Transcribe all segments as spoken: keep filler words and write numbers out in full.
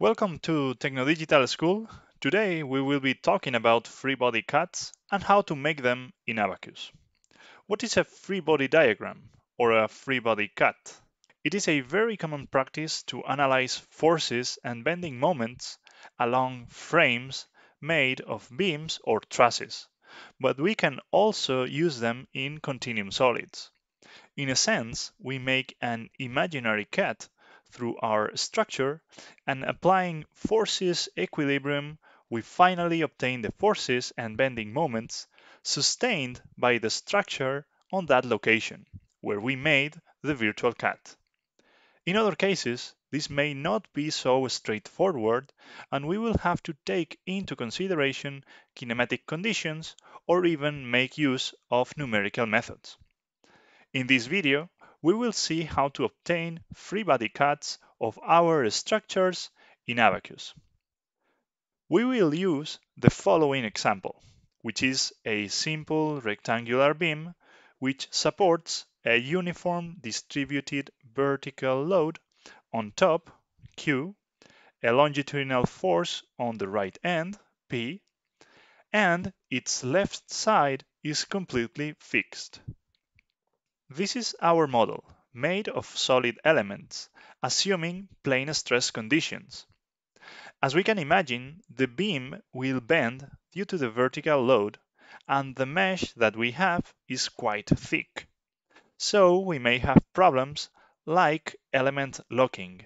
Welcome to Techno Digital School. Today we will be talking about free body cuts and how to make them in Abaqus. What is a free body diagram or a free body cut? It is a very common practice to analyze forces and bending moments along frames made of beams or trusses, but we can also use them in continuum solids. In a sense, we make an imaginary cut through our structure, and applying forces equilibrium, we finally obtain the forces and bending moments sustained by the structure on that location, where we made the virtual cut. In other cases, this may not be so straightforward, and we will have to take into consideration kinematic conditions or even make use of numerical methods. In this video, we will see how to obtain free body cuts of our structures in Abaqus. We will use the following example, which is a simple rectangular beam which supports a uniform distributed vertical load on top, Q, a longitudinal force on the right end, P, and its left side is completely fixed. This is our model, made of solid elements, assuming plane stress conditions. As we can imagine, the beam will bend due to the vertical load, and the mesh that we have is quite thick. So we may have problems like element locking,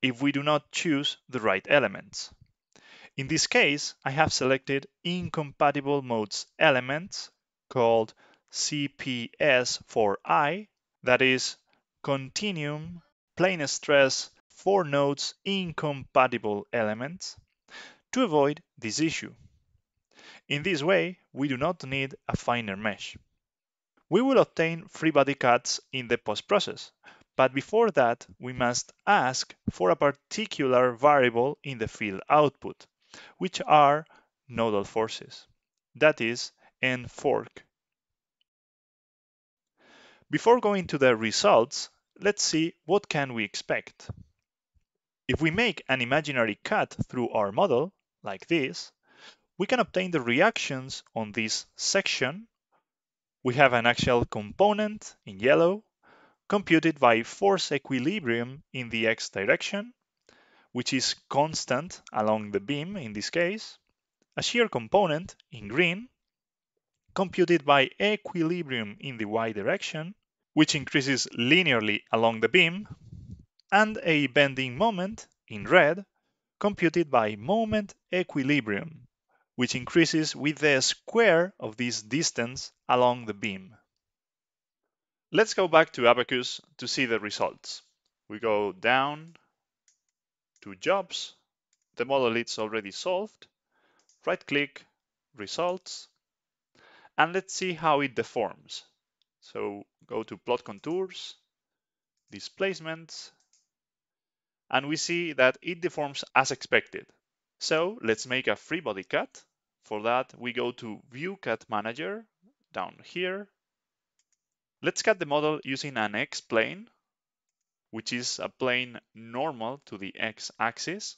if we do not choose the right elements. In this case, I have selected incompatible modes elements, called C P S four I, that is continuum plane stress four nodes incompatible elements, to avoid this issue. In this way, we do not need a finer mesh. We will obtain free body cuts in the post-process, but before that we must ask for a particular variable in the field output, which are nodal forces, that is Nforc. Before going to the results, let's see what can we expect. If we make an imaginary cut through our model, like this, we can obtain the reactions on this section. We have an axial component, in yellow, computed by force equilibrium in the x direction, which is constant along the beam in this case, a shear component, in green, computed by equilibrium in the y direction, which increases linearly along the beam, and a bending moment, in red, computed by moment equilibrium, which increases with the square of this distance along the beam. Let's go back to Abaqus to see the results. We go down to jobs, the model is already solved, right-click, results, and let's see how it deforms. So go to plot contours, displacements, and we see that it deforms as expected. So let's make a free body cut. For that, we go to View Cut Manager, down here. Let's cut the model using an X plane, which is a plane normal to the X axis.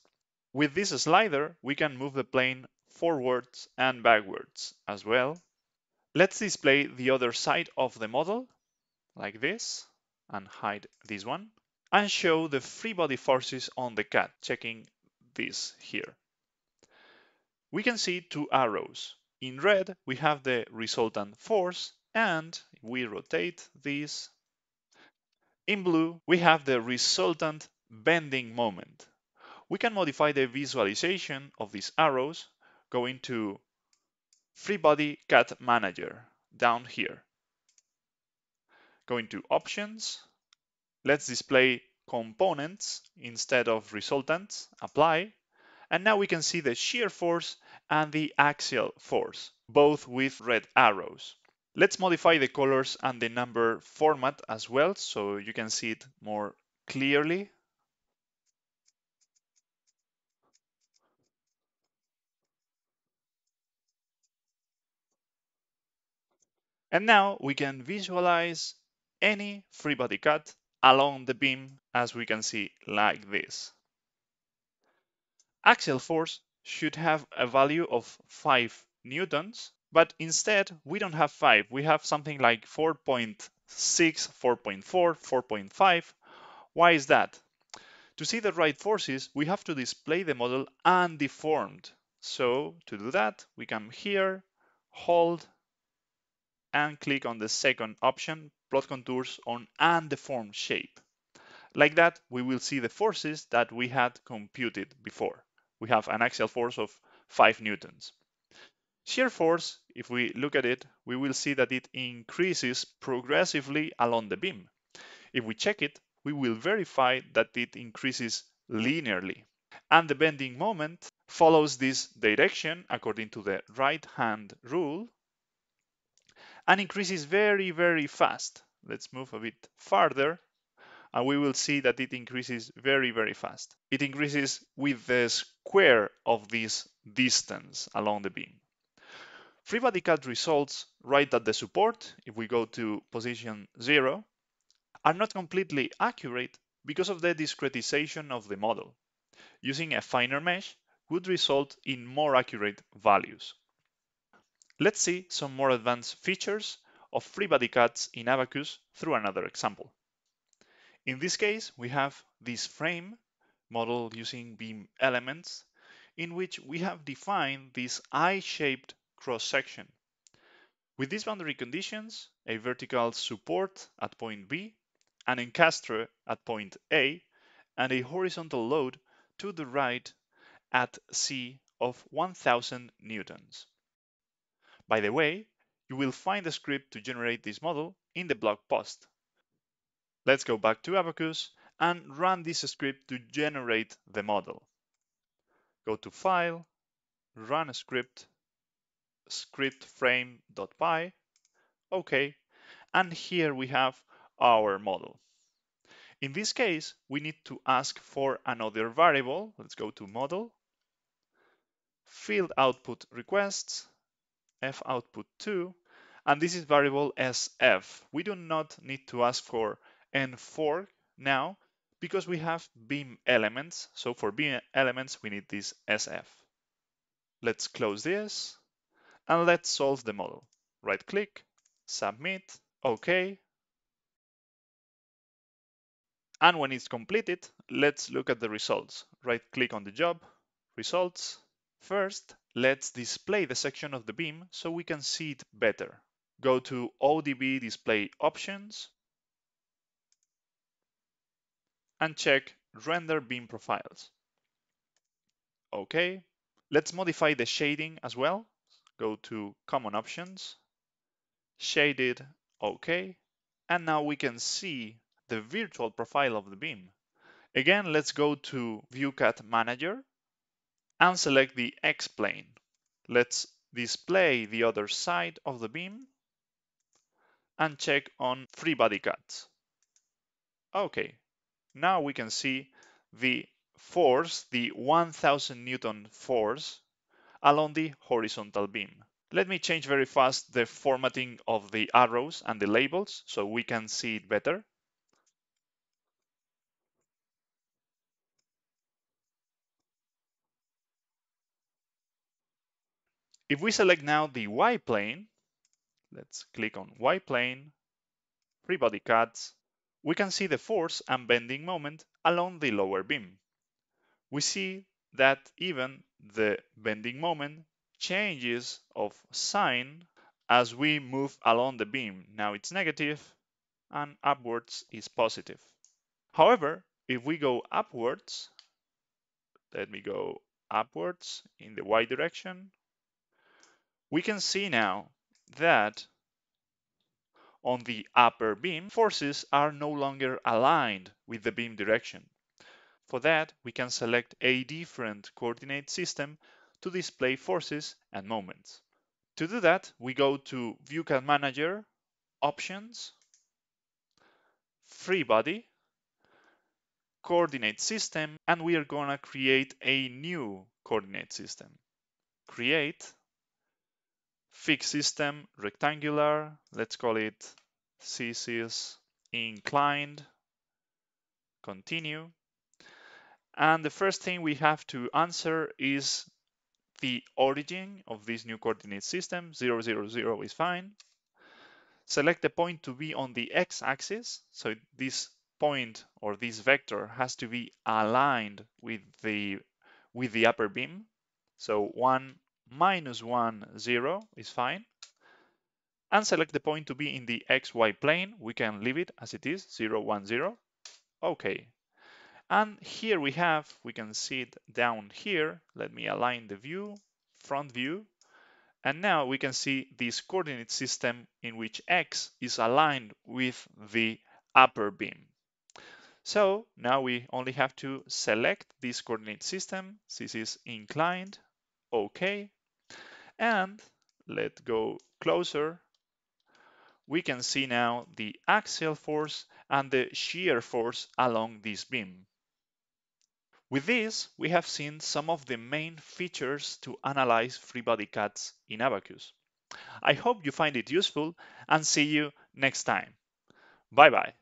With this slider, we can move the plane forwards and backwards as well. Let's display the other side of the model, like this, and hide this one, and show the free body forces on the cut, checking this here. We can see two arrows. In red, we have the resultant force, and we rotate this. In blue, we have the resultant bending moment. We can modify the visualization of these arrows, going to Free Body Cut Manager, down here. Go into Options, let's display Components instead of Resultants, Apply, and now we can see the shear force and the axial force, both with red arrows. Let's modify the colors and the number format as well, so you can see it more clearly. And now we can visualize any free body cut along the beam, as we can see like this. Axial force should have a value of five newtons, but instead we don't have five, we have something like four point six, four point four, four point five. Why is that? To see the right forces, we have to display the model undeformed. So to do that, we come here, hold, and click on the second option, plot contours on undeformed shape. Like that, we will see the forces that we had computed before. We have an axial force of five newtons. Shear force, if we look at it, we will see that it increases progressively along the beam. If we check it, we will verify that it increases linearly. And the bending moment follows this direction according to the right-hand rule and increases very, very fast. Let's move a bit farther. And we will see that it increases very, very fast. It increases with the square of this distance along the beam. Free body cut results right at the support, if we go to position zero, are not completely accurate because of the discretization of the model. Using a finer mesh would result in more accurate values. Let's see some more advanced features of free body cuts in Abaqus through another example. In this case, we have this frame modeled using beam elements in which we have defined this eye-shaped cross-section. With these boundary conditions, a vertical support at point B, an encastre at point A, and a horizontal load to the right at C of one thousand newtons. By the way, you will find the script to generate this model in the blog post. Let's go back to Abaqus and run this script to generate the model. Go to File, Run Script, script frame dot p y, OK, and here we have our model. In this case, we need to ask for another variable. Let's go to Model, Field Output Requests, f output two, and this is variable S F. We do not need to ask for Nforc now because we have beam elements. So for beam elements, we need this S F. Let's close this and let's solve the model. Right click, submit, OK. And when it's completed, let's look at the results. Right click on the job, results. First, let's display the section of the beam so we can see it better. Go to O D B display options and check Render Beam Profiles. OK, let's modify the shading as well. Go to Common Options, Shaded, OK, and now we can see the virtual profile of the beam. Again, let's go to View Cut Manager and select the X-plane. Let's display the other side of the beam and check on Free Body Cuts. OK. Now we can see the force, the one thousand newton force along the horizontal beam. Let me change very fast the formatting of the arrows and the labels so we can see it better. If we select now the Y-plane, let's click on Y-plane, free body cuts, we can see the force and bending moment along the lower beam. We see that even the bending moment changes of sign as we move along the beam. Now it's negative and upwards is positive. However, if we go upwards, let me go upwards in the Y direction, we can see now that on the upper beam, forces are no longer aligned with the beam direction. For that, we can select a different coordinate system to display forces and moments. To do that, we go to View Cut Manager, Options, Free Body, Coordinate System, and we are gonna create a new coordinate system. Create, Fixed system, rectangular, let's call it C C S inclined, continue. And the first thing we have to answer is the origin of this new coordinate system. zero, zero, zero is fine. Select the point to be on the x-axis. So this point or this vector has to be aligned with the with the upper beam. So one, minus one, zero is fine. And select the point to be in the x y plane. We can leave it as it is, zero, one, zero. OK. And here we have, we can see it down here. Let me align the view, front view. And now we can see this coordinate system in which x is aligned with the upper beam. So now we only have to select this coordinate system. This is inclined, OK. And let's go closer. We can see now the axial force and the shear force along this beam. With this, we have seen some of the main features to analyze free body cuts in Abaqus. I hope you find it useful and see you next time. Bye bye.